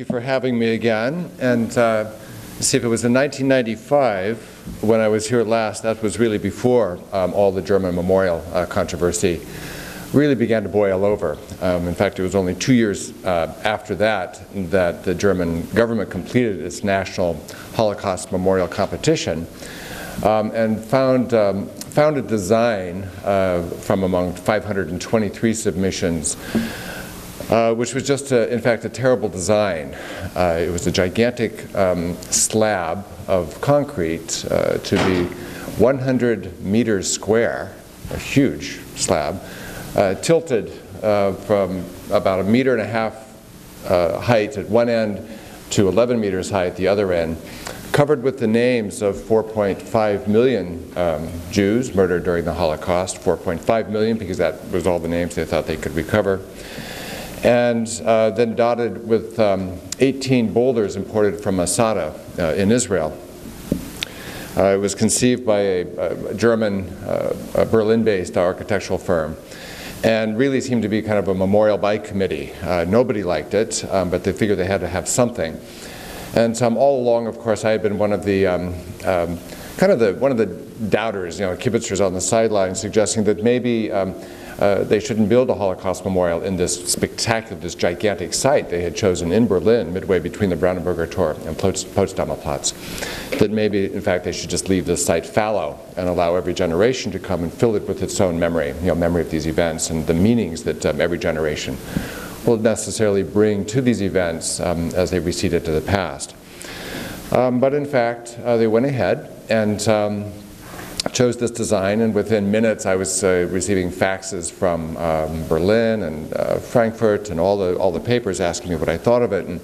you for having me again. And see, if it was in 1995 when I was here last, that was really before all the German memorial controversy really began to boil over. In fact, it was only 2 years after that that the German government completed its national Holocaust memorial competition and found a design from among 523 submissions, which was just, in fact, a terrible design. It was a gigantic slab of concrete to be 100 meters square, a huge slab, tilted from about 1.5 meters height at one end to 11 meters high at the other end, covered with the names of 4.5 million Jews murdered during the Holocaust, 4.5 million because that was all the names they thought they could recover, and then dotted with 18 boulders imported from Masada in Israel. It was conceived by a German, Berlin-based architectural firm, and really seemed to be kind of a memorial by committee. Nobody liked it, but they figured they had to have something. And all along, of course, I had been one of the one of the doubters, you know, kibitzers on the sidelines, suggesting that maybe they shouldn't build a Holocaust memorial in this spectacular, this gigantic site they had chosen in Berlin, midway between the Brandenburger Tor and Potsdamer Platz. That maybe, in fact, they should just leave this site fallow and allow every generation to come and fill it with its own memory, you know, memory of these events and the meanings that every generation will necessarily bring to these events as they recede into the past. But in fact, they went ahead and chose this design, and within minutes I was receiving faxes from Berlin and Frankfurt and all the papers asking me what I thought of it. And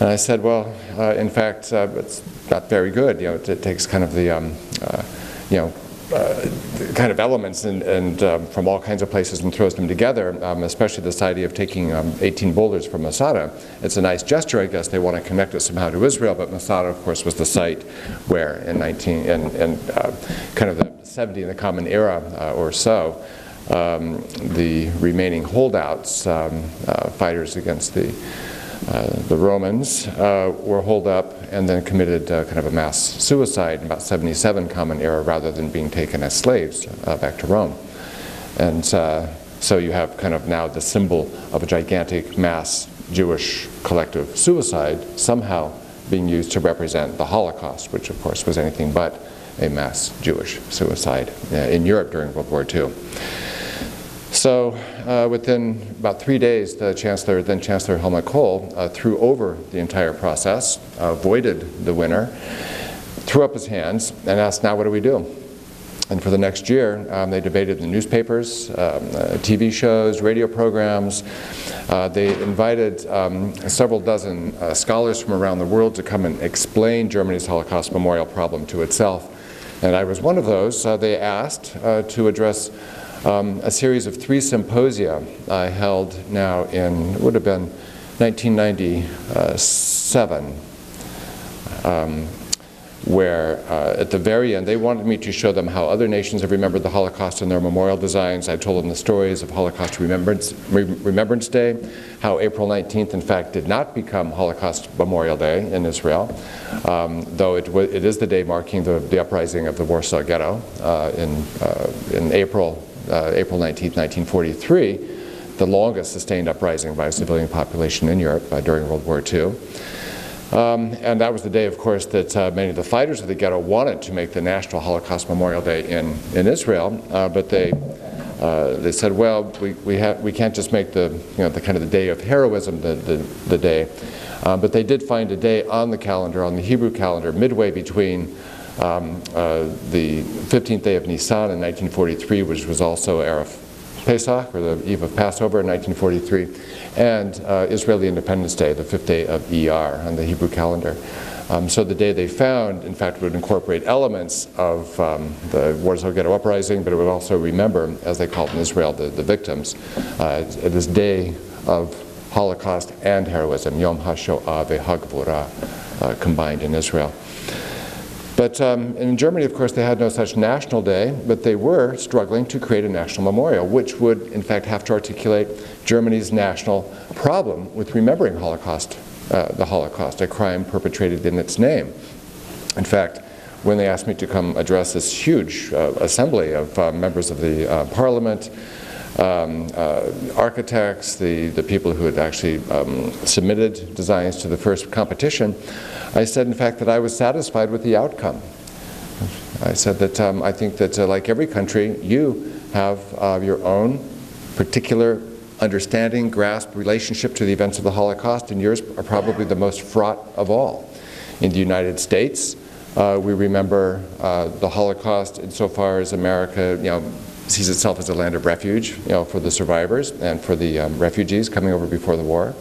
I said, well, in fact, it's not very good. You know, it takes kind of the, you know, kind of elements and from all kinds of places and throws them together, especially this idea of taking 18 boulders from Masada. It's a nice gesture, I guess. They want to connect it somehow to Israel, but Masada, of course, was the site where in kind of the 70s in the Common Era or so, the remaining holdouts, fighters against the Romans, were holed up and then committed kind of a mass suicide in about 77 Common Era rather than being taken as slaves back to Rome. And so you have kind of now the symbol of a gigantic mass Jewish collective suicide somehow being used to represent the Holocaust, which of course was anything but a mass Jewish suicide in Europe during World War II. So within about 3 days, the chancellor, then Chancellor Helmut Kohl, threw over the entire process, voided the winner, threw up his hands, and asked, now what do we do? And for the next year, they debated the newspapers, TV shows, radio programs. They invited several dozen scholars from around the world to come and explain Germany's Holocaust memorial problem to itself. And I was one of those. They asked to address a series of 3 symposia I held now in, it would have been 1997, where at the very end they wanted me to show them how other nations have remembered the Holocaust in their memorial designs. I told them the stories of Holocaust Remembrance Day, how April 19th in fact did not become Holocaust Memorial Day in Israel, though it is the day marking the uprising of the Warsaw Ghetto in April 19, 1943, the longest sustained uprising by a civilian population in Europe during World War II. And that was the day, of course, that many of the fighters of the ghetto wanted to make the National Holocaust Memorial Day in Israel, but they said, well, we can't just make the, you know, the kind of the day of heroism, the day, but they did find a day on the calendar, on the Hebrew calendar, midway between the 15th day of Nisan in 1943, which was also Erev Pesach, or the Eve of Passover in 1943, and Israeli Independence Day, the 5th day of Iyar on the Hebrew calendar. So the day they found, in fact, would incorporate elements of the Warsaw Ghetto uprising, but it would also remember, as they called in Israel, the victims, this day of Holocaust and heroism, Yom HaShoah VeHagvura, combined in Israel. But in Germany, of course, they had no such national day, but they were struggling to create a national memorial, which would, in fact, have to articulate Germany's national problem with remembering Holocaust the Holocaust, a crime perpetrated in its name. In fact, when they asked me to come address this huge assembly of members of the parliament, architects, the people who had actually submitted designs to the first competition, I said, in fact, that I was satisfied with the outcome. I said that I think that like every country, you have your own particular understanding, grasp, relationship to the events of the Holocaust, and yours are probably the most fraught of all. In the United States, we remember the Holocaust insofar as America, sees itself as a land of refuge, for the survivors and for the refugees coming over before the war.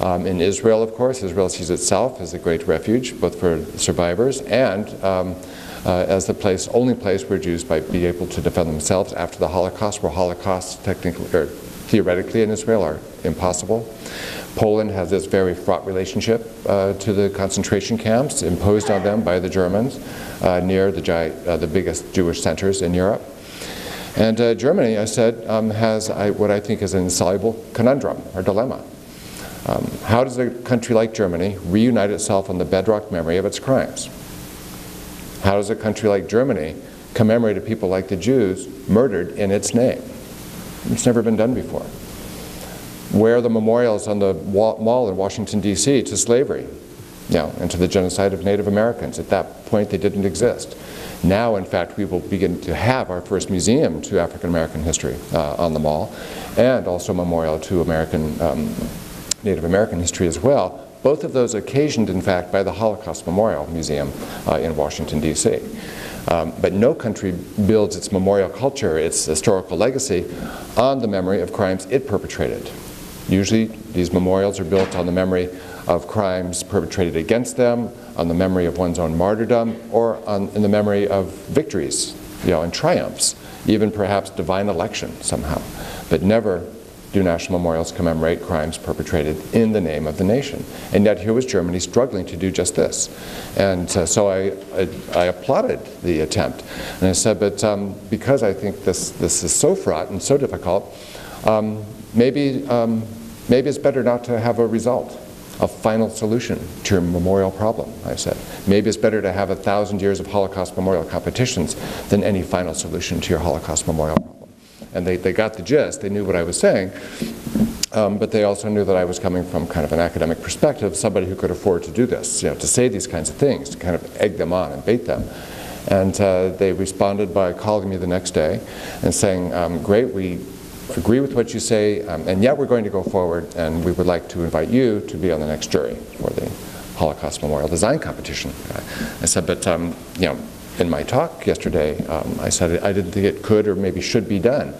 In Israel, of course, Israel sees itself as a great refuge, both for survivors and as the only place where Jews might be able to defend themselves after the Holocaust, where Holocausts technically, or theoretically in Israel, are impossible. Poland has this very fraught relationship to the concentration camps imposed on them by the Germans near the biggest Jewish centers in Europe. And Germany, I said, has what I think is an insoluble conundrum or dilemma. How does a country like Germany reunite itself on the bedrock memory of its crimes? How does a country like Germany commemorate a people like the Jews murdered in its name? It's never been done before. Where are the memorials on the mall in Washington, D.C. to slavery? And to the genocide of Native Americans. At that point, they didn't exist. Now, in fact, we will begin to have our first museum to African American history on the mall, and also memorial to American, Native American history as well. Both of those occasioned, in fact, by the Holocaust Memorial Museum in Washington, D.C. But no country builds its memorial culture, its historical legacy, on the memory of crimes it perpetrated. Usually, these memorials are built on the memory of crimes perpetrated against them, on the memory of one's own martyrdom, or in the memory of victories, and triumphs, even perhaps divine election somehow. But never do national memorials commemorate crimes perpetrated in the name of the nation. And yet here was Germany struggling to do just this. And so I applauded the attempt. And I said, but because I think this is so fraught and so difficult, maybe it's better not to have a result, a final solution to your memorial problem, I said. Maybe it's better to have 1,000 years of Holocaust memorial competitions than any final solution to your Holocaust memorial problem. And they got the gist, they knew what I was saying, but they also knew that I was coming from kind of an academic perspective, somebody who could afford to do this, to say these kinds of things, to kind of egg them on and bait them. And they responded by calling me the next day and saying, great, we agree with what you say, and yet we're going to go forward, and we would like to invite you to be on the next jury for the Holocaust Memorial Design Competition. I said, but in my talk yesterday, I said I didn't think it could or maybe should be done.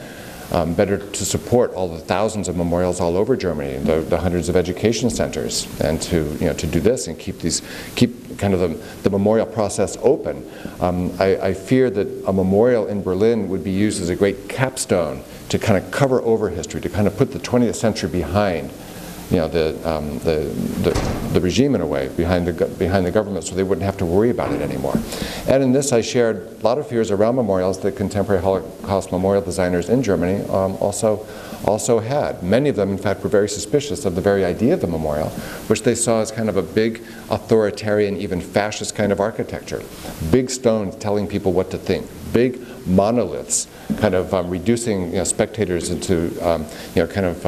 Better to support all the thousands of memorials all over Germany, and the hundreds of education centers, and to do this and keep kind of the memorial process open. I fear that a memorial in Berlin would be used as a great capstone to kind of cover over history, to kind of put the 20th century behind, the regime in a way, behind the government, so they wouldn't have to worry about it anymore. And in this, I shared a lot of fears around memorials that contemporary Holocaust memorial designers in Germany also had. Many of them, in fact, were very suspicious of the very idea of the memorial, which they saw as kind of a big authoritarian, even fascist kind of architecture. Big stones telling people what to think. Big monoliths, kind of reducing spectators into kind of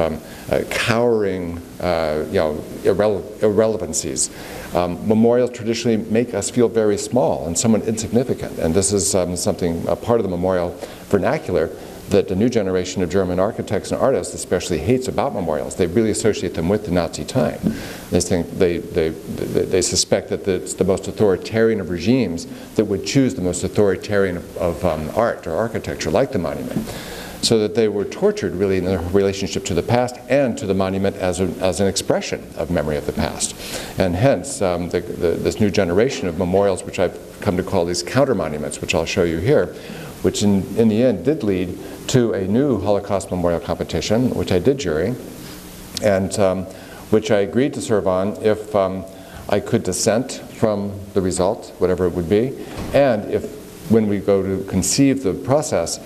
cowering irrelevancies. Memorials traditionally make us feel very small and somewhat insignificant, and this is something, a part of the memorial vernacular that the new generation of German architects and artists especially hates about memorials. They really associate them with the Nazi time. They think they suspect that it's the most authoritarian of regimes that would choose the most authoritarian of art or architecture, like the monument. So that they were tortured really in their relationship to the past and to the monument as an expression of memory of the past. And hence, this new generation of memorials, which I've come to call these counter-monuments, which I'll show you here, which in the end did lead to a new Holocaust memorial competition, which I did jury, and which I agreed to serve on if I could dissent from the result, whatever it would be, and if, when we go to conceive the process,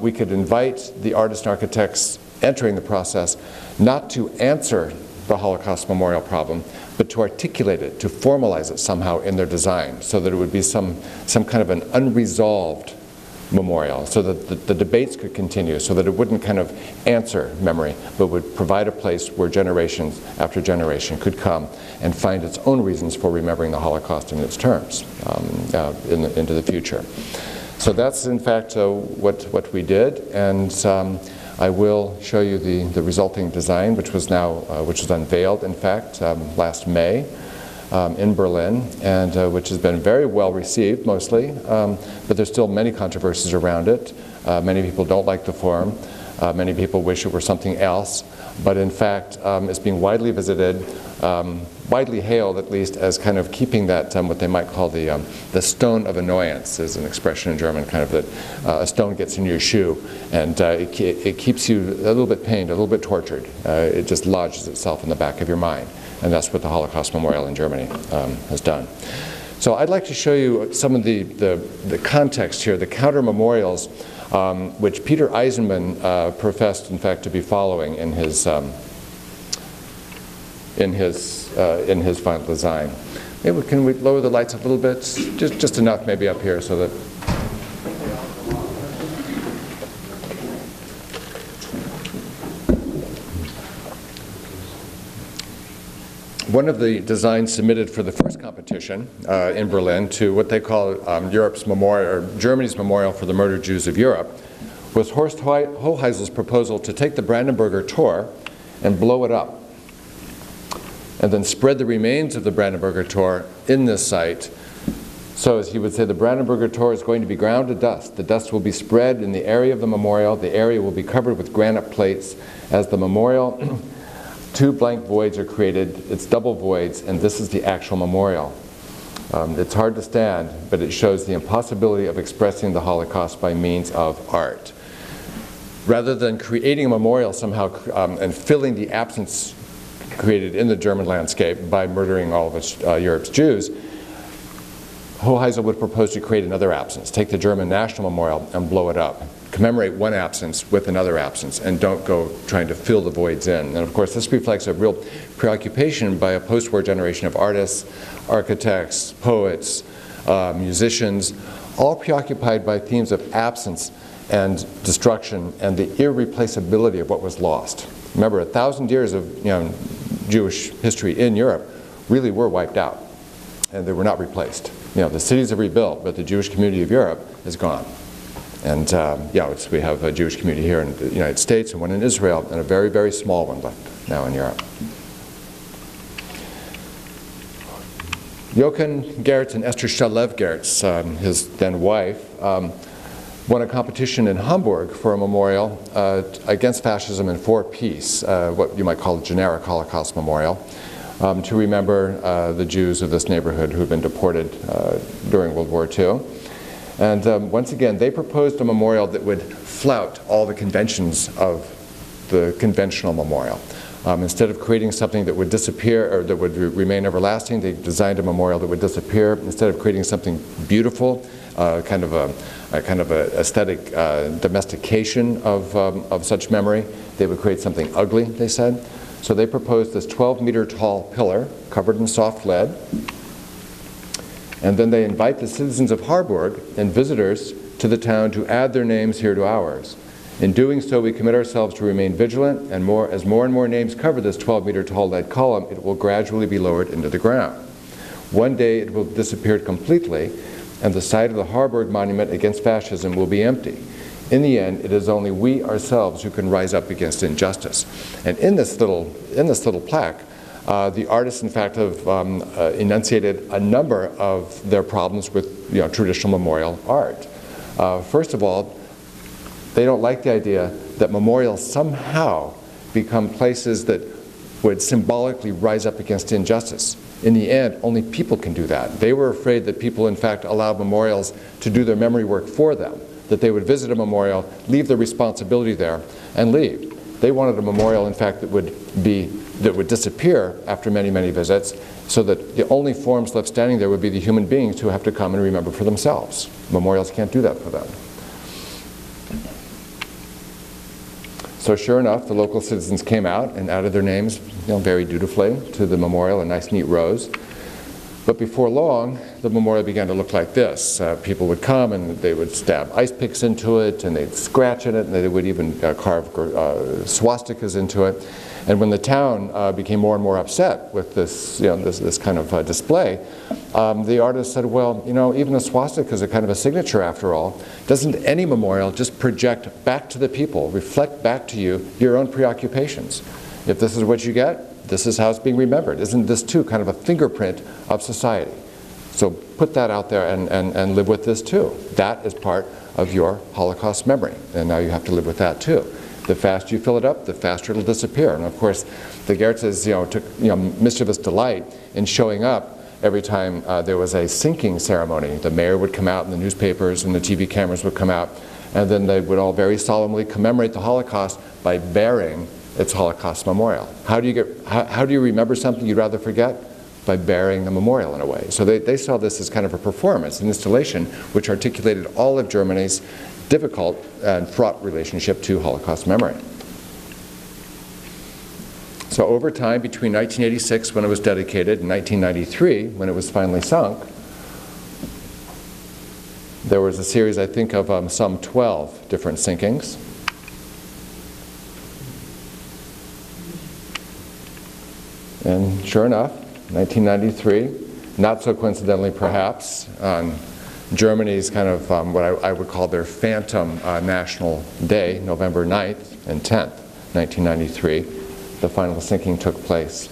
we could invite the artists and architects entering the process not to answer the Holocaust memorial problem, but to articulate it, to formalize it somehow in their design, so that it would be some kind of an unresolved memorial, so that the debates could continue, so that it wouldn't kind of answer memory, but would provide a place where generations after generation could come and find its own reasons for remembering the Holocaust in its terms into the future. So that's, in fact, what we did, and I will show you the resulting design, which was which was unveiled, in fact, last May in Berlin, and which has been very well received, mostly, but there's still many controversies around it. Many people don't like the form. Many people wish it were something else, but in fact, it's being widely visited, widely hailed at least, as kind of keeping that, what they might call the stone of annoyance, is an expression in German, kind of that a stone gets in your shoe, and it keeps you a little bit pained, a little bit tortured. It just lodges itself in the back of your mind, and that's what the Holocaust Memorial in Germany has done. So I'd like to show you some of the context here, the counter-memorials, which Peter Eisenman professed, in fact, to be following in his final design. Maybe can we lower the lights a little bit, just enough, maybe up here, so that. One of the designs submitted for the first competition in Berlin to what they call Europe's memorial, or Germany's memorial for the murdered Jews of Europe, was Horst Hoheisel's proposal to take the Brandenburger Tor and blow it up, and then spread the remains of the Brandenburger Tor in this site. So, as he would say, the Brandenburger Tor is going to be ground to dust. The dust will be spread in the area of the memorial. The area will be covered with granite plates as the memorial. Two blank voids are created, it's double voids, and this is the actual memorial. It's hard to stand, but it shows the impossibility of expressing the Holocaust by means of art. Rather than creating a memorial somehow and filling the absence created in the German landscape by murdering all of Europe's Jews, Hoheisel would propose to create another absence, take the German National Memorial and blow it up. Commemorate one absence with another absence, and don't go trying to fill the voids in. And of course, this reflects a real preoccupation by a post-war generation of artists, architects, poets, musicians, all preoccupied by themes of absence and destruction and the irreplaceability of what was lost. Remember, 1,000 years of Jewish history in Europe really were wiped out, and they were not replaced. The cities have rebuilt, but the Jewish community of Europe is gone. And we have a Jewish community here in the United States and one in Israel, and a very, very small one left now in Europe. Jochen Gertz and Esther Shalev-Gertz, his then wife, won a competition in Hamburg for a memorial against fascism and for peace, what you might call a generic Holocaust memorial, to remember the Jews of this neighborhood who had been deported during World War II. And once again, they proposed a memorial that would flout all the conventions of the conventional memorial. Instead of creating something that would disappear or that would remain everlasting, they designed a memorial that would disappear. Instead of creating something beautiful, kind of a aesthetic domestication of such memory, they would create something ugly, they said. So they proposed this 12-meter tall pillar covered in soft lead. And then they invite the citizens of Harburg and visitors to the town to add their names here to ours. In doing so, we commit ourselves to remain vigilant, and as more and more names cover this 12-meter tall lead column, it will gradually be lowered into the ground. One day it will disappear completely, and the site of the Harburg monument against fascism will be empty. In the end, it is only we ourselves who can rise up against injustice. And in this little plaque, the artists, in fact, have enunciated a number of their problems with traditional memorial art. First of all, they don't like the idea that memorials somehow become places that would symbolically rise up against injustice. In the end, only people can do that. They were afraid that people, in fact, allowed memorials to do their memory work for them, that they would visit a memorial, leave their responsibility there, and leave. They wanted a memorial, in fact, that would disappear after many, many visits, so that the only forms left standing there would be the human beings who have to come and remember for themselves. Memorials can't do that for them. So sure enough, the local citizens came out and added their names, very dutifully, to the memorial in nice, neat rows. But before long, the memorial began to look like this. People would come and they would stab ice picks into it, and they'd scratch at it, and they would even carve swastikas into it. And when the town became more and more upset with this, this kind of display, the artist said, well, even a swastika is a kind of a signature after all. Doesn't any memorial just project back to the people, reflect back to you your own preoccupations? If this is what you get, this is how it's being remembered. Isn't this too kind of a fingerprint of society? So put that out there and live with this too. That is part of your Holocaust memory, and now you have to live with that too. The faster you fill it up, the faster it'll disappear. And of course, the Gertzes took mischievous delight in showing up every time there was a sinking ceremony. The mayor would come out, and the newspapers and the TV cameras would come out, and then they would all very solemnly commemorate the Holocaust by burying its Holocaust memorial. How do you remember something you'd rather forget? By burying the memorial in a way. So they saw this as kind of a performance, an installation, which articulated all of Germany's difficult and fraught relationship to Holocaust memory. So over time, between 1986, when it was dedicated, and 1993, when it was finally sunk, there was a series, I think, of some 12 different sinkings. And sure enough, 1993, not so coincidentally perhaps, on Germany's kind of what I would call their phantom national day, November 9th and 10th, 1993, the final sinking took place.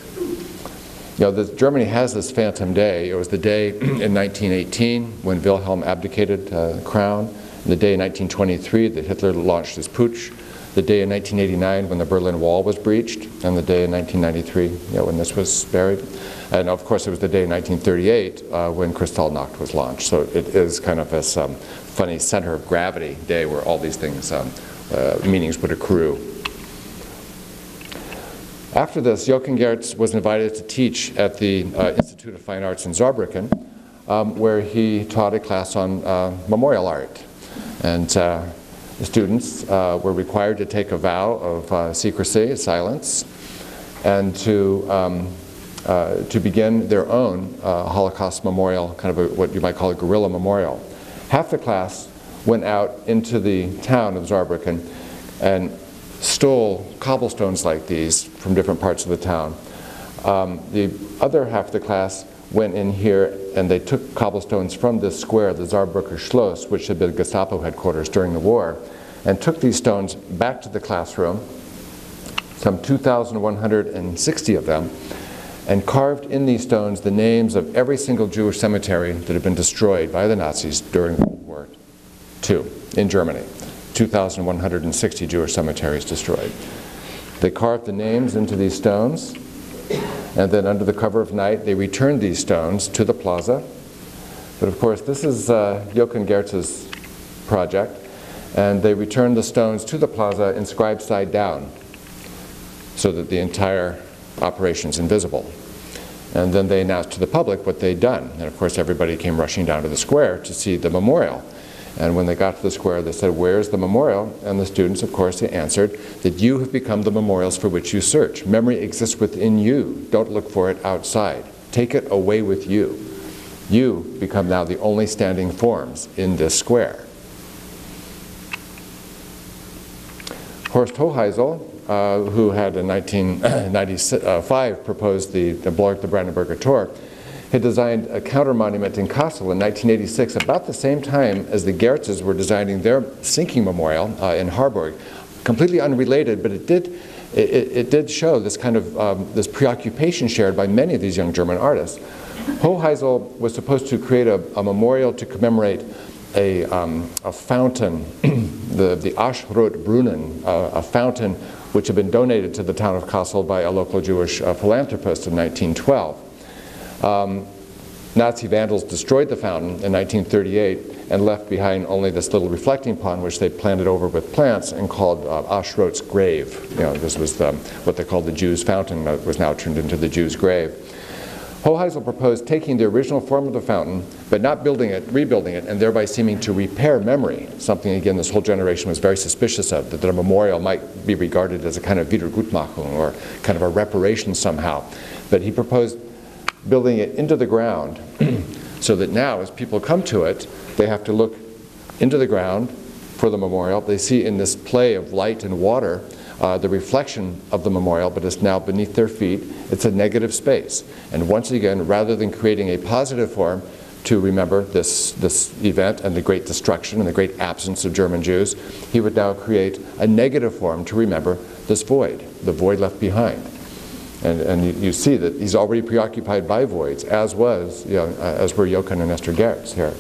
Germany has this phantom day. It was the day in 1918 when Wilhelm abdicated the crown, the day in 1923 that Hitler launched his putsch, the day in 1989 when the Berlin Wall was breached, and the day in 1993 when this was buried. And of course, it was the day in 1938 when Kristallnacht was launched. So it is kind of this funny center of gravity day where all these things, meanings would accrue. After this, Jochen Gertz was invited to teach at the Institute of Fine Arts in Saarbrücken, where he taught a class on memorial art. And the students were required to take a vow of secrecy, silence, and to begin their own Holocaust memorial, kind of what you might call a guerrilla memorial. Half the class went out into the town of Saarbrücken and stole cobblestones like these from different parts of the town. The other half of the class went in here and they took cobblestones from this square, the Saarbrücker Schloss, which had been Gestapo headquarters during the war, and took these stones back to the classroom, some 2,160 of them, and carved in these stones the names of every single Jewish cemetery that had been destroyed by the Nazis during World War II in Germany. 2,160 Jewish cemeteries destroyed. They carved the names into these stones, and then under the cover of night, they returned these stones to the plaza. But of course, this is Jochen Gertz's project. And they returned the stones to the plaza inscribed side down so that the entire operation's invisible. And then they announced to the public what they'd done. And of course, everybody came rushing down to the square to see the memorial. And when they got to the square, they said, where's the memorial? And the students, of course, they answered that you have become the memorials for which you search. Memory exists within you. Don't look for it outside. Take it away with you. You become now the only standing forms in this square. Horst Hoheisel, who had in 1995 proposed the Brandenburger Tor, had designed a counter-monument in Kassel in 1986, about the same time as the Gertzes were designing their sinking memorial in Harburg. Completely unrelated, but it did show this kind of this preoccupation shared by many of these young German artists. Hoheisel was supposed to create a memorial to commemorate a fountain, the Aschrot Brunnen, a fountain which had been donated to the town of Kassel by a local Jewish philanthropist in 1912. Nazi vandals destroyed the fountain in 1938 and left behind only this little reflecting pond which they planted over with plants and called Ashrot's grave. This was what they called the Jews' fountain, was now turned into the Jews' grave. Hoheisel proposed taking the original form of the fountain, but not building it, rebuilding it, and thereby seeming to repair memory, something, again, this whole generation was very suspicious of, that the memorial might be regarded as a kind of Wiedergutmachung, or kind of a reparation somehow. But he proposed building it into the ground so that now, as people come to it, they have to look into the ground for the memorial. They see in this play of light and water the reflection of the memorial, but it's now beneath their feet. It's a negative space. And once again, rather than creating a positive form to remember this event and the great destruction and the great absence of German Jews, he would now create a negative form to remember this void, the void left behind. And you see that he's already preoccupied by voids, as was, you know, as were Jochen and Esther Gertz here.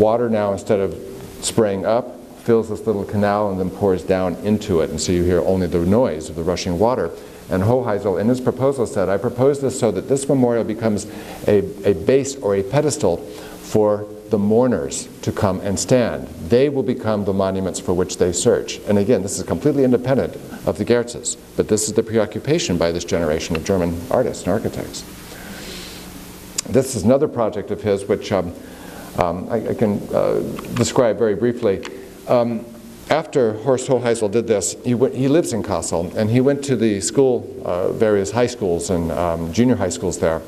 Water now, instead of spraying up, fills this little canal and then pours down into it. And so you hear only the noise of the rushing water. And Hoheisel, in his proposal, said, I propose this so that this memorial becomes a base or a pedestal for the mourners to come and stand. They will become the monuments for which they search. And again, this is completely independent of the Gertzes, but this is the preoccupation by this generation of German artists and architects. This is another project of his, which I can describe very briefly. After Horst Hoheisel did this, he lives in Kassel, and he went to the school, various high schools and junior high schools there.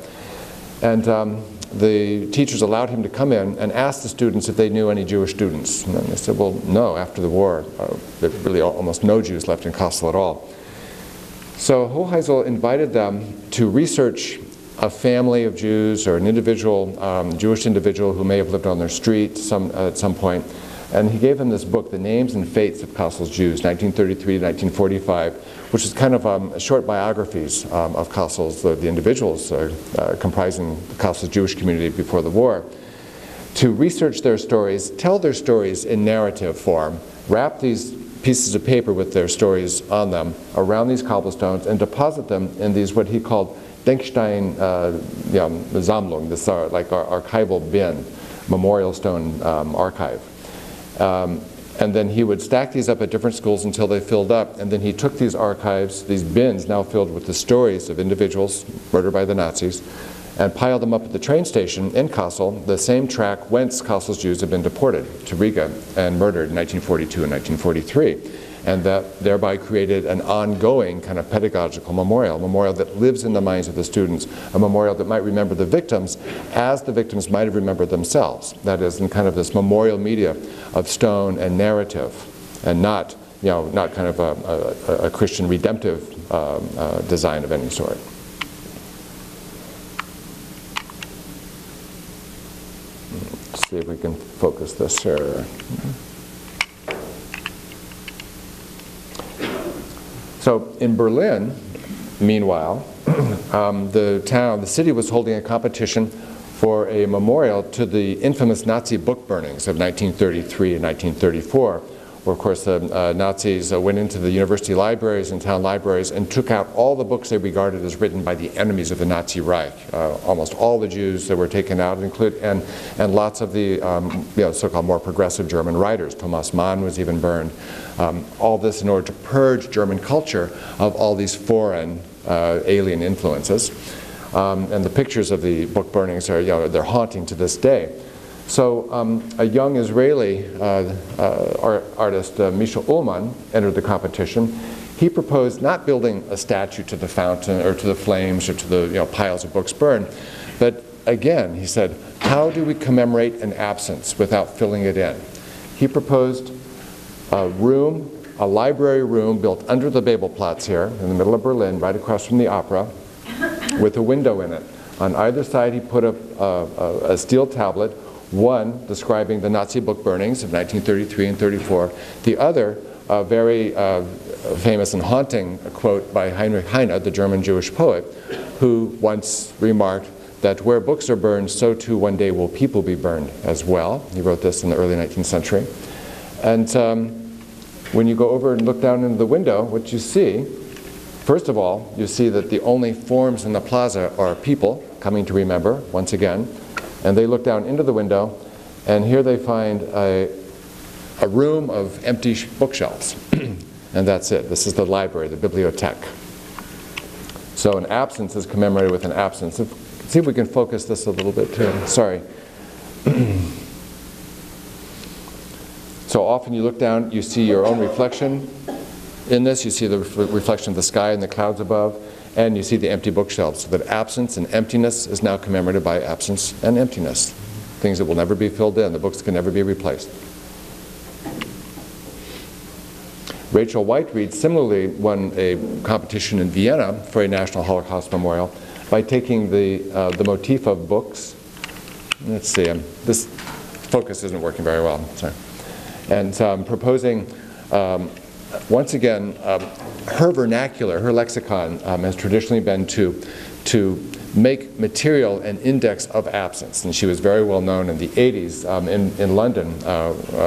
And the teachers allowed him to come in and ask the students if they knew any Jewish students. And they said, well, no, after the war, there were really almost no Jews left in Kassel at all. So Hoheisel invited them to research a family of Jews or an individual, Jewish individual who may have lived on their street at some point. And he gave them this book, The Names and Fates of Kassel's Jews, 1933 to 1945, which is kind of short biographies of Kassel's, the individuals comprising Kassel's Jewish community before the war, to research their stories, tell their stories in narrative form, wrap these pieces of paper with their stories on them around these cobblestones, and deposit them in these, what he called Denkstein zamlung, this like our archival bin, memorial stone archive. And then he would stack these up at different schools until they filled up, and then he took these archives, these bins now filled with the stories of individuals murdered by the Nazis, and piled them up at the train station in Kassel, the same track whence Kassel's Jews had been deported to Riga and murdered in 1942 and 1943, and that thereby created an ongoing kind of pedagogical memorial, a memorial that lives in the minds of the students, a memorial that might remember the victims as the victims might have remembered themselves. That is, in kind of this memorial media of stone and narrative, and not, you know, not kind of a Christian redemptive design of any sort. Let's see if we can focus this here. So in Berlin, meanwhile, the city was holding a competition for a memorial to the infamous Nazi book burnings of 1933 and 1934, where, of course, the Nazis went into the university libraries and town libraries and took out all the books they regarded as written by the enemies of the Nazi Reich. Almost all the Jews that were taken out, and lots of the so-called more progressive German writers. Thomas Mann was even burned. All this in order to purge German culture of all these foreign alien influences. And the pictures of the book burnings are, they're haunting to this day. So a young Israeli artist, Micha Ullman, entered the competition. He proposed not building a statue to the fountain or to the flames or to the piles of books burned, but again, he said, how do we commemorate an absence without filling it in? He proposed a library room built under the Babelplatz here, in the middle of Berlin, right across from the opera, with a window in it. On either side, he put a steel tablet, one describing the Nazi book burnings of 1933 and 34, the other, a very famous and haunting quote by Heinrich Heine, the German Jewish poet, who once remarked that where books are burned, so too one day will people be burned as well. He wrote this in the early 19th century. And when you go over and look down into the window, what you see, first of all, you see that the only forms in the plaza are people coming to remember, once again. And they look down into the window, and here they find a room of empty bookshelves. And that's it. This is the library, the bibliothèque. So an absence is commemorated with an absence. Of See if we can focus this a little bit too. Sorry. So often you look down, you see your own reflection in this, you see the reflection of the sky and the clouds above, and you see the empty bookshelves, so that absence and emptiness is now commemorated by absence and emptiness. Things that will never be filled in, the books can never be replaced. Rachel Whiteread similarly won a competition in Vienna for a National Holocaust Memorial by taking the motif of books. Let's see, this focus isn't working very well, sorry. And proposing, once again, her vernacular, her lexicon has traditionally been to make material an index of absence. And she was very well known in the 80s in London,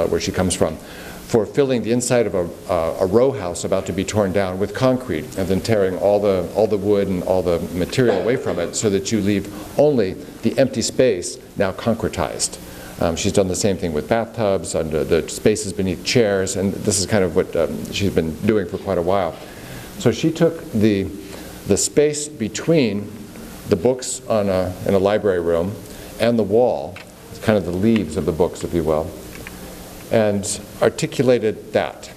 where she comes from, for filling the inside of a row house about to be torn down with concrete and then tearing all the wood and all the material away from it so that you leave only the empty space now concretized. She's done the same thing with bathtubs, under the spaces beneath chairs, and this is kind of what she's been doing for quite a while. So she took the space between the books on in a library room and the wall, kind of the leaves of the books, if you will, and articulated that,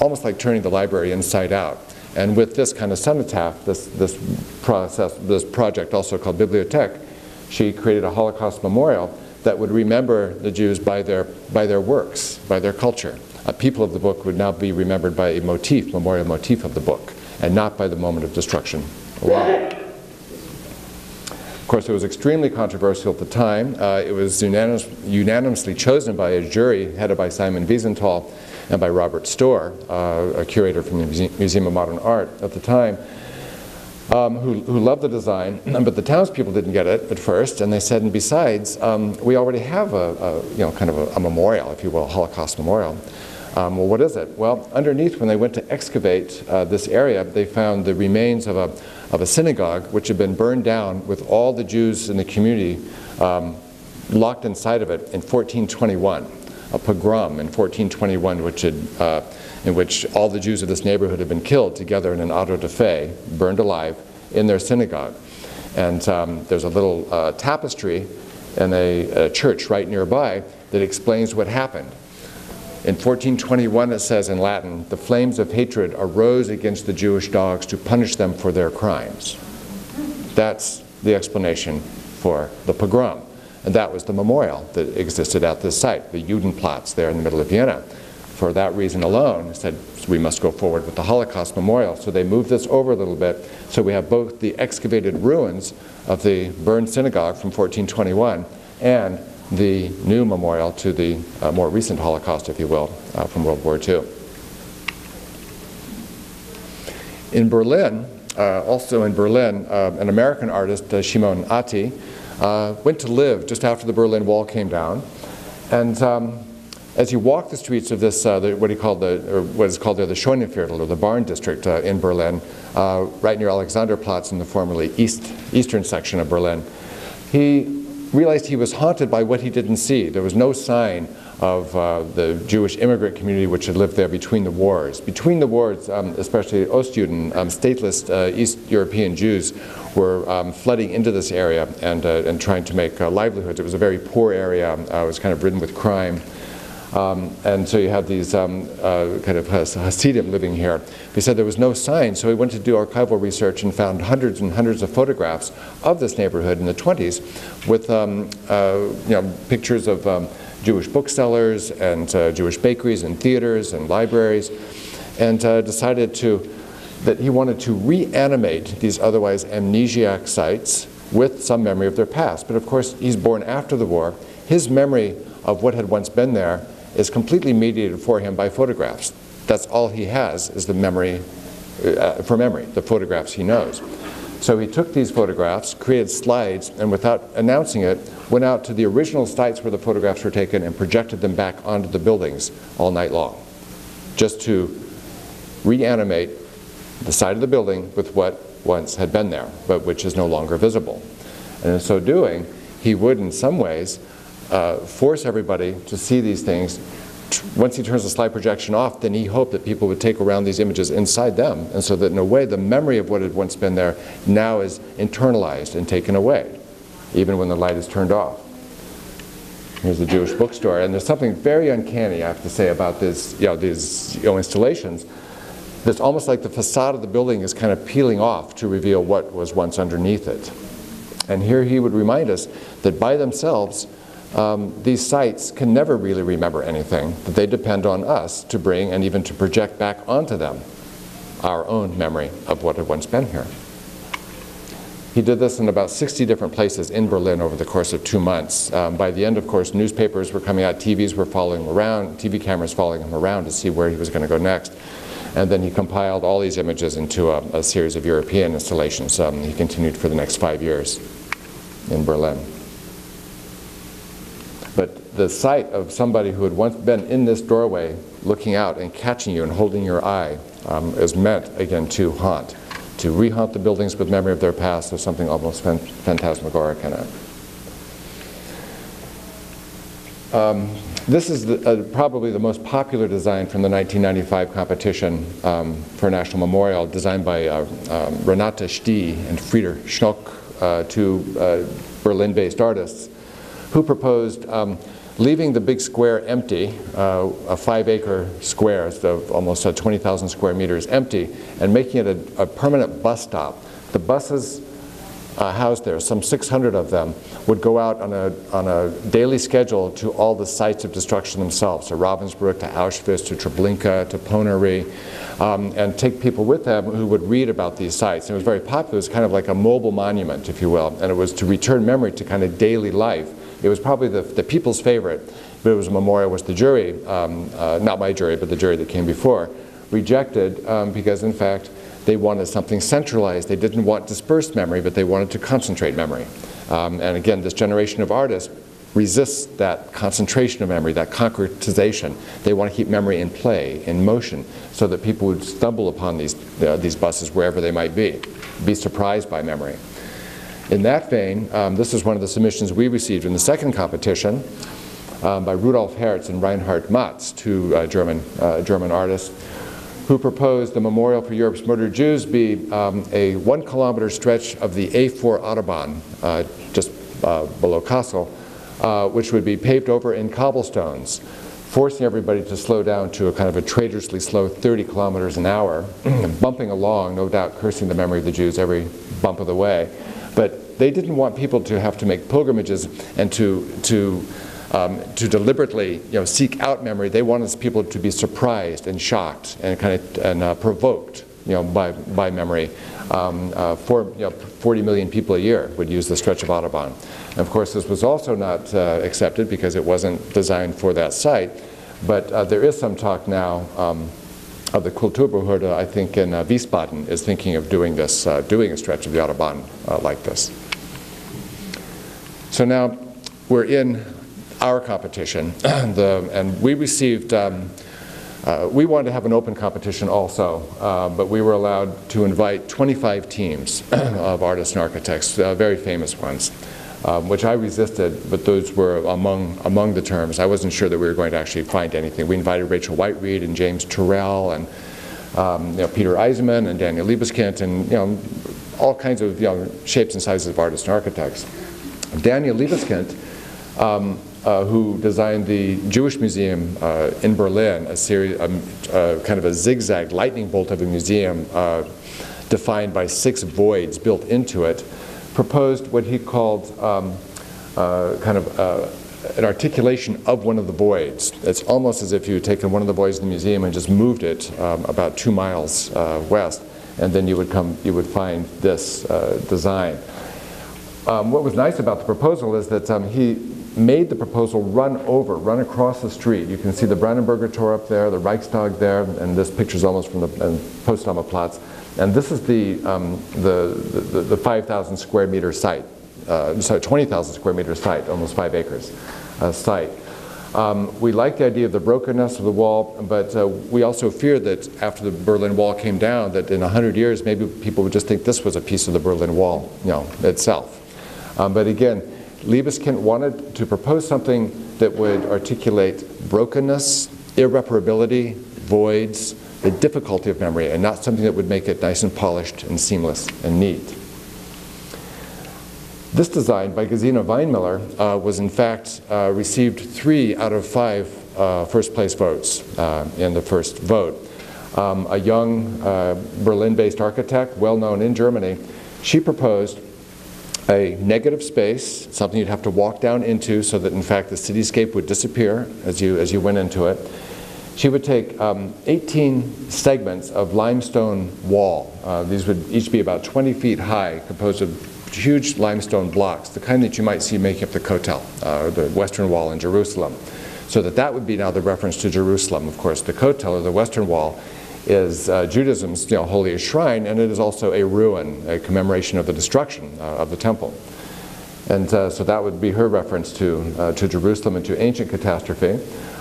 almost like turning the library inside out. And with this kind of cenotaph, this process, this project also called Bibliothek, she created a Holocaust memorial that would remember the Jews by their works, by their culture. A people of the book would now be remembered by a motif, memorial motif of the book, and not by the moment of destruction. Wow. Of course, it was extremely controversial at the time. It was unanimously chosen by a jury headed by Simon Wiesenthal and by Robert Storr, a curator from the Museum of Modern Art at the time, who loved the design, but the townspeople didn't get it at first, and they said, and besides, we already have a memorial, if you will, a Holocaust memorial. Well, what is it? Well, underneath, when they went to excavate this area, they found the remains of a synagogue which had been burned down with all the Jews in the community locked inside of it in 1421, a pogrom in 1421, which had in which all the Jews of this neighborhood had been killed together in an auto da fe, burned alive, in their synagogue. And there's a little tapestry in a church right nearby that explains what happened. In 1421, it says in Latin, the flames of hatred arose against the Jewish dogs to punish them for their crimes. That's the explanation for the pogrom. And that was the memorial that existed at this site, the Judenplatz there in the middle of Vienna. For that reason alone, said we must go forward with the Holocaust memorial. So they moved this over a little bit. So we have both the excavated ruins of the burned synagogue from 1421 and the new memorial to the more recent Holocaust, if you will, from World War II. In Berlin, an American artist, Shimon Atai, went to live just after the Berlin Wall came down. And as you walk the streets of this, what is called the Scheunenviertel, or the Barn District in Berlin, right near Alexanderplatz in the formerly eastern section of Berlin, he realized he was haunted by what he didn't see. There was no sign of the Jewish immigrant community which had lived there between the wars. Between the wars, especially Ostjuden, stateless East European Jews were flooding into this area and trying to make livelihoods. It was a very poor area. It was kind of ridden with crime. And so you have these kind of Hasidim living here. He said there was no sign, so he went to do archival research and found hundreds and hundreds of photographs of this neighborhood in the 20s with pictures of Jewish booksellers and Jewish bakeries and theaters and libraries, and decided that he wanted to reanimate these otherwise amnesiac sites with some memory of their past. But of course, he's born after the war. His memory of what had once been there is completely mediated for him by photographs. That's all he has, is the memory, the photographs he knows. So he took these photographs, created slides, and without announcing it, went out to the original sites where the photographs were taken and projected them back onto the buildings all night long, just to reanimate the side of the building with what once had been there, but which is no longer visible. And in so doing, he would, in some ways, force everybody to see these things. Once he turns the slide projection off, then he hoped that people would take around these images inside them, and so that in a way the memory of what had once been there now is internalized and taken away. even when the light is turned off. Here's the Jewish bookstore, and there's something very uncanny, I have to say, about this, these installations. It's almost like the facade of the building is kind of peeling off to reveal what was once underneath it. And here he would remind us that by themselves, these sites can never really remember anything, that they depend on us to bring and even to project back onto them our own memory of what had once been here. He did this in about 60 different places in Berlin over the course of 2 months. By the end, of course, newspapers were coming out, TVs were following him around, TV cameras following him around to see where he was going to go next. And then he compiled all these images into a series of European installations. He continued for the next 5 years in Berlin. But the sight of somebody who had once been in this doorway looking out and catching you and holding your eye is meant, again, to haunt, to re-haunt the buildings with memory of their past. There's something almost phantasmagoric in it. This is probably the most popular design from the 1995 competition for a national memorial, designed by Renate Stee and Frieder Schnock, two Berlin-based artists, who proposed leaving the big square empty, a 5-acre square, so almost 20,000 square meters empty, and making it a permanent bus stop. The buses housed there, some 600 of them, would go out on a daily schedule to all the sites of destruction themselves, to Ravensbrück, to Auschwitz, to Treblinka, to Ponery, and take people with them who would read about these sites. And it was very popular. It was kind of like a mobile monument, if you will, and it was to return memory to kind of daily life. It was probably the people's favorite, but it was a memorial which the jury, not my jury, but the jury that came before, rejected because, in fact, they wanted something centralized. They didn't want dispersed memory, but they wanted to concentrate memory. And again, this generation of artists resists that concentration of memory, that concretization. They want to keep memory in play, in motion, so that people would stumble upon these buses wherever they might be surprised by memory. In that vein, this is one of the submissions we received in the second competition by Rudolf Hertz and Reinhard Matz, two German artists, who proposed the Memorial for Europe's Murdered Jews be a 1 kilometer stretch of the A4 Autobahn, just below Kassel, which would be paved over in cobblestones, forcing everybody to slow down to a kind of a traitorously slow 30 kilometers an hour, bumping along, no doubt cursing the memory of the Jews every bump of the way. But they didn't want people to have to make pilgrimages and to deliberately, seek out memory. They wanted people to be surprised and shocked and provoked, by memory. 40 million people a year would use the stretch of Autobahn. And of course, this was also not accepted because it wasn't designed for that site. But there is some talk now of the Kulturbehörde, I think, in Wiesbaden, is thinking of doing this, doing a stretch of the Autobahn like this. So now we're in our competition, and we received, we wanted to have an open competition also, but we were allowed to invite 25 teams of artists and architects, very famous ones, which I resisted, but those were among the terms. I wasn't sure that we were going to actually find anything. We invited Rachel Whiteread and James Turrell and Peter Eisenman and Daniel Libeskind and all kinds of shapes and sizes of artists and architects. Daniel Libeskind, who designed the Jewish Museum in Berlin, a series, kind of a zigzag lightning bolt of a museum defined by 6 voids built into it, proposed what he called an articulation of one of the voids. It's almost as if you had taken one of the voids in the museum and just moved it about 2 miles west, and then you would find this design. What was nice about the proposal is that he made the proposal run across the street. You can see the Brandenburger Tor up there, the Reichstag there, and this picture's almost from the Potsdamer Platz. And this is the 5,000 square meter site, sorry, 20,000 square meter site, almost 5 acres site. We liked the idea of the brokenness of the wall, but we also feared that after the Berlin Wall came down, that in 100 years, maybe people would just think this was a piece of the Berlin Wall, itself. But again, Libeskind wanted to propose something that would articulate brokenness, irreparability, voids, the difficulty of memory, and not something that would make it nice and polished and seamless and neat. This design by Gesine Weinmiller was in fact received 3 out of 5 first place votes in the first vote. A young Berlin-based architect, well-known in Germany, she proposed a negative space, something you'd have to walk down into so that in fact the cityscape would disappear as you went into it. She would take 18 segments of limestone wall. These would each be about 20 feet high, composed of huge limestone blocks, the kind that you might see making up the Kotel, or the Western Wall in Jerusalem. So that would be now the reference to Jerusalem. Of course, the Kotel, or the Western Wall, is Judaism's holiest shrine, and it is also a ruin, a commemoration of the destruction of the temple. And so that would be her reference to Jerusalem and to ancient catastrophe.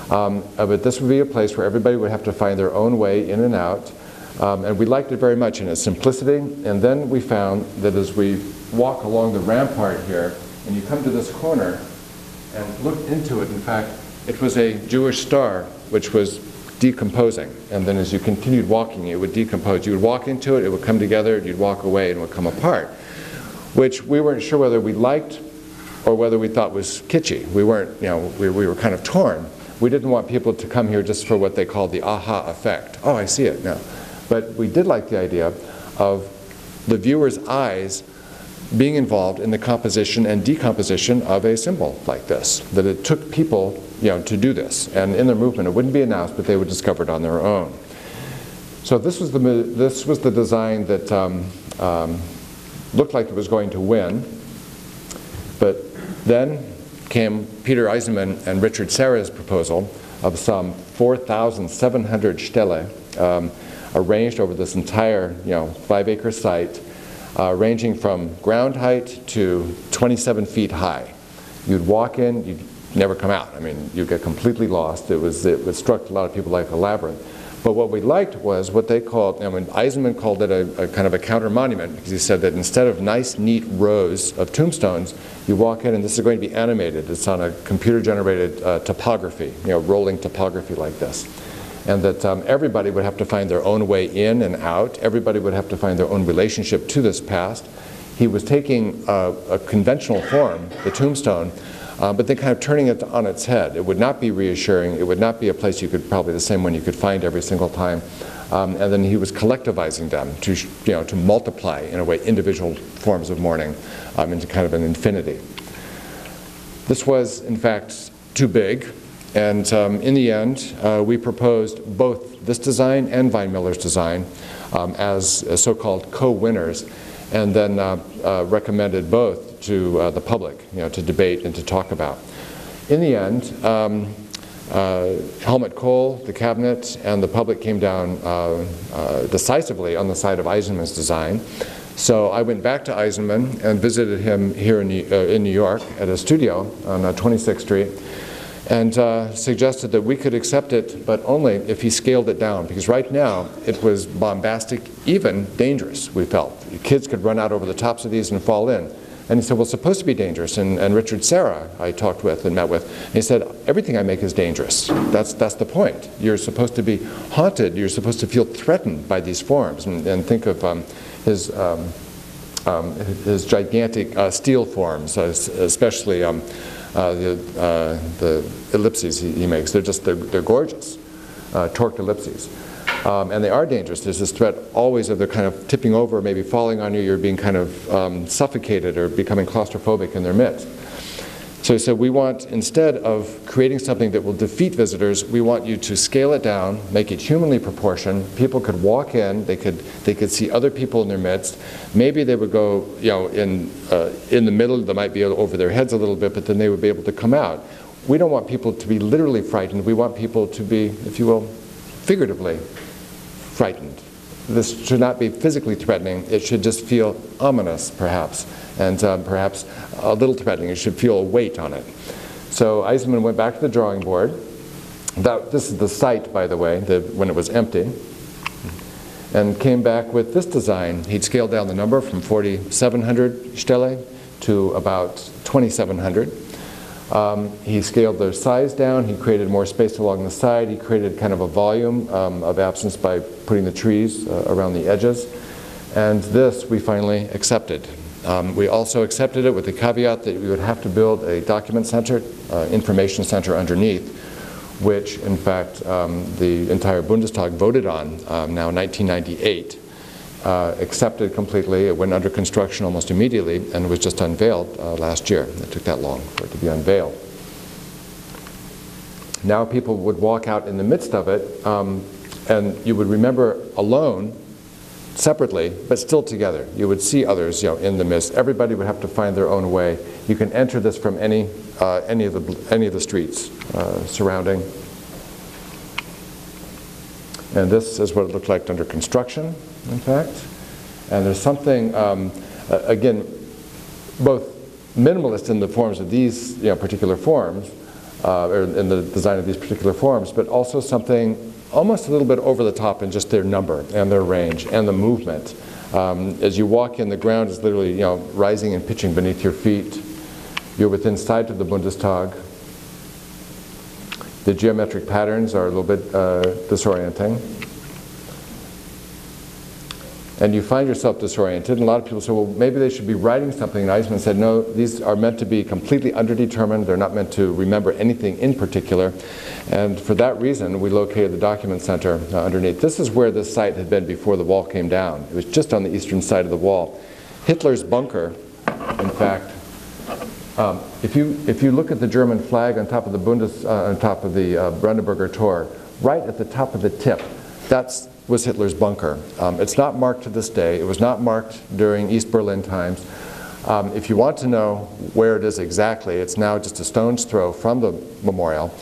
But this would be a place where everybody would have to find their own way in and out. And we liked it very much in its simplicity. And then we found that as we walk along the rampart here, and you come to this corner and look into it, in fact, it was a Jewish star which was decomposing, and then as you continued walking it would decompose. You would walk into it, it would come together, you'd walk away and it would come apart, which we weren't sure whether we liked or whether we thought was kitschy. We weren't, we were kind of torn. We didn't want people to come here just for what they called the aha effect. Oh, I see it now. But we did like the idea of the viewer's eyes being involved in the composition and decomposition of a symbol like this, that it took people to do this. And in their movement, it wouldn't be announced, but they would discover it on their own. So this was the design that looked like it was going to win. But then came Peter Eisenman and Richard Serra's proposal of some 4,700 stele arranged over this entire 5-acre site, ranging from ground height to 27 feet high. You'd walk in, you'd never come out. I mean, you'd get completely lost. It struck a lot of people like a labyrinth. But what we liked was what they called, Eisenman called it a kind of a counter monument, because he said that instead of nice, neat rows of tombstones, you walk in and this is going to be animated. It's on a computer-generated topography, rolling topography like this. And that everybody would have to find their own way in and out. Everybody would have to find their own relationship to this past. He was taking a conventional form, the tombstone, but then kind of turning it on its head. It would not be reassuring. It would not be a place you could, probably the same one you could find every single time. And then he was collectivizing them to multiply, in a way, individual forms of mourning into kind of an infinity. This was, in fact, too big. And in the end, we proposed both this design and Weinmiller's design as so-called co-winners, and then recommended both to the public, to debate and to talk about. In the end, Helmut Kohl, the cabinet, and the public came down decisively on the side of Eisenman's design. So I went back to Eisenman and visited him here in New York at a studio on 26th Street, and suggested that we could accept it, but only if he scaled it down, because right now it was bombastic, even dangerous, we felt. Kids could run out over the tops of these and fall in. And he said, well, it's supposed to be dangerous. And Richard Serra, I talked with and met with, and he said, everything I make is dangerous. That's the point. You're supposed to be haunted. You're supposed to feel threatened by these forms. And think of his gigantic steel forms, especially the ellipses he makes. They're gorgeous, torqued ellipses. And they are dangerous. There's this threat always of they're kind of tipping over, maybe falling on you, you're being kind of suffocated or becoming claustrophobic in their midst. So he said, we want, instead of creating something that will defeat visitors, we want you to scale it down, make it humanly proportioned. People could walk in, they could see other people in their midst. Maybe they would go, in the middle, they might be over their heads a little bit, but then they would be able to come out. We don't want people to be literally frightened. We want people to be, if you will, figuratively frightened. This should not be physically threatening. It should just feel ominous, perhaps, and perhaps a little threatening. It should feel a weight on it. So Eisenman went back to the drawing board. This is the site, by the way, when it was empty, and came back with this design. He'd scaled down the number from 4,700 stele to about 2,700. He scaled their size down, he created more space along the side, he created kind of a volume of absence by putting the trees around the edges, and this we finally accepted We also accepted it with the caveat that we would have to build a document center, information center underneath, which in fact the entire Bundestag voted on now 1998, accepted completely. It went under construction almost immediately and was just unveiled last year. It took that long for it to be unveiled. Now people would walk out in the midst of it and you would remember alone, separately, but still together. You would see others, you know, in the midst. Everybody would have to find their own way. You can enter this from any of the streets surrounding. And this is what it looked like under construction, in fact. And there's something, again, both minimalist in the forms of these particular forms, or in the design of these particular forms, but also something almost a little bit over the top in just their number and their range and the movement. As you walk in, the ground is literally rising and pitching beneath your feet. You're within sight of the Bundestag. The geometric patterns are a little bit disorienting. And you find yourself disoriented, and a lot of people say, well, maybe they should be writing something. And Eisenman said, no, these are meant to be completely underdetermined. They're not meant to remember anything in particular. And for that reason, we located the document center underneath. This is where this site had been before the wall came down. It was just on the eastern side of the wall. Hitler's bunker, in fact, if you look at the German flag on top of the Brandenburger Tor, right at the top of the tip, that's was Hitler's bunker. It's not marked to this day. It was not marked during East Berlin times. If you want to know where it is exactly, it's now just a stone's throw from the memorial.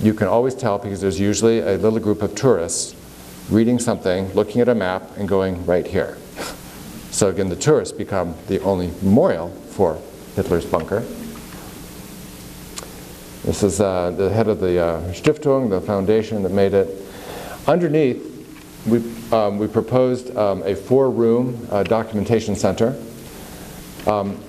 You can always tell because there's usually a little group of tourists reading something, looking at a map, and going right here. So again, the tourists become the only memorial for Hitler's bunker. This is the head of the Stiftung, the foundation that made it. Underneath, we proposed a four-room documentation center.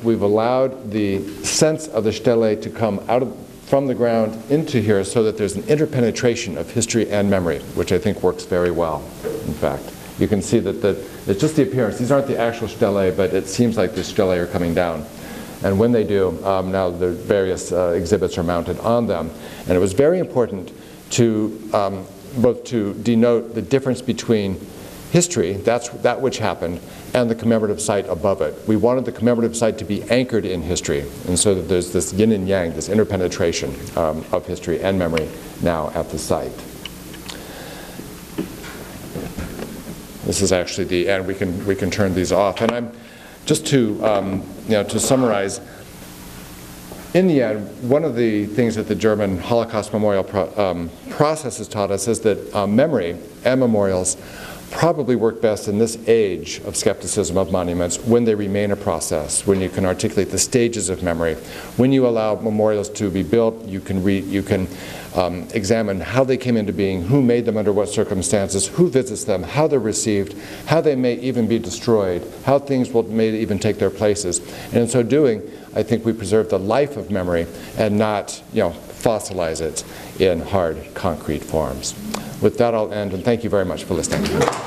We've allowed the sense of the stele to come out from the ground into here so that there's an interpenetration of history and memory, which I think works very well, in fact. You can see that it's just the appearance. These aren't the actual stele, but it seems like the stele are coming down. And when they do, now the various exhibits are mounted on them. And it was very important to both to denote the difference between history, that's that which happened, and the commemorative site above it. We wanted the commemorative site to be anchored in history, and so that there's this yin and yang, this interpenetration of history and memory now at the site. This is actually the end. We can turn these off. And I'm just to to summarize. In the end, one of the things that the German Holocaust memorial process has taught us is that memory and memorials probably work best in this age of skepticism of monuments when they remain a process, when you can articulate the stages of memory. When you allow memorials to be built, you can examine how they came into being, who made them under what circumstances, who visits them, how they're received, how they may even be destroyed, how things may even take their places. And in so doing, I think we preserve the life of memory and not, fossilize it in hard, concrete forms. With that, I'll end, and thank you very much for listening.